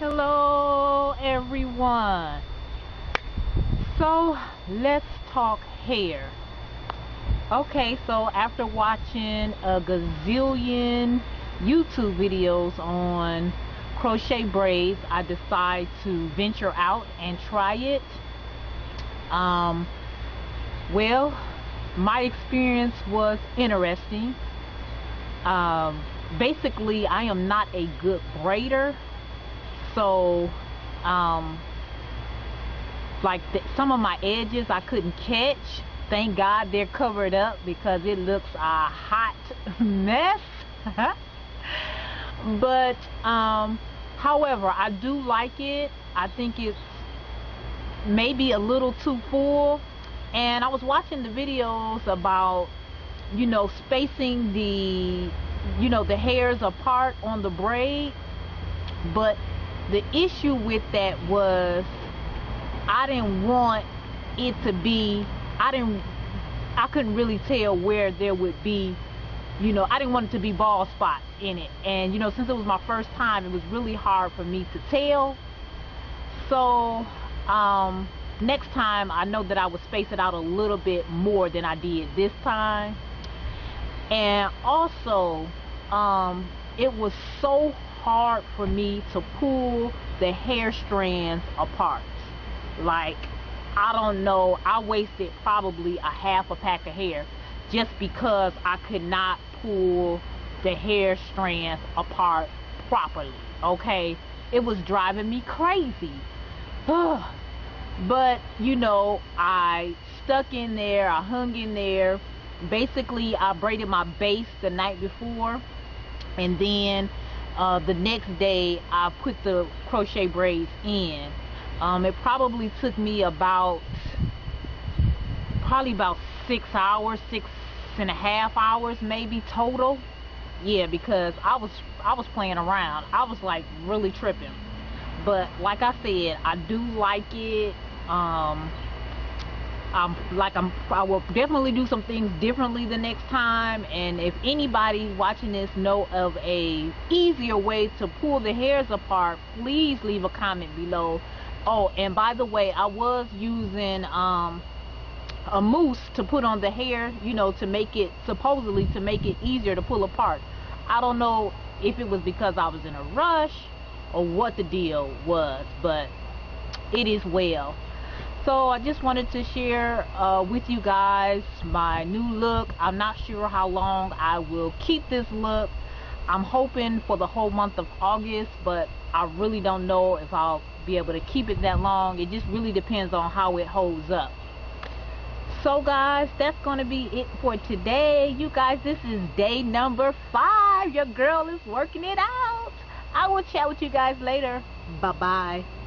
Hello everyone. So let's talk hair. Okay, so after watching a gazillion YouTube videos on crochet braids, I decide to venture out and try it. Well, my experience was interesting. Basically, I am not a good braider. So, some of my edges I couldn't catch. Thank God they're covered up because it looks a hot mess. But, however, I do like it. I think it's maybe a little too full. And I was watching the videos about, spacing the, the hairs apart on the braid. But the issue with that was I couldn't really tell where there would be, I didn't want it to be bald spots in it. And, since it was my first time, it was really hard for me to tell. So, next time I know that I would space it out a little bit more than I did this time. And also, it was so hard for me to pull the hair strands apart. Like, I don't know, I wasted probably a half a pack of hair just because I could not pull the hair strands apart properly. Okay, it was driving me crazy. But I stuck in there, I hung in there. Basically, I braided my base the night before, and then the next day I put the crochet braids in. It probably took me about 6 hours, 6.5 hours maybe total. Yeah, because I was playing around. I was like really tripping. But like I said, I do like it. I will definitely do some things differently the next time. And if anybody watching this know of a easier way to pull the hairs apart, please leave a comment below. Oh, and by the way, I was using a mousse to put on the hair, to make it, supposedly to make it easier to pull apart. I don't know if it was because I was in a rush or what the deal was, but it is well. So I just wanted to share with you guys my new look. I'm not sure how long I will keep this look. I'm hoping for the whole month of August, but I really don't know if I'll be able to keep it that long. It just really depends on how it holds up. So guys, that's gonna be it for today. You guys, this is day number 5. Your girl is working it out. I will chat with you guys later. Bye bye.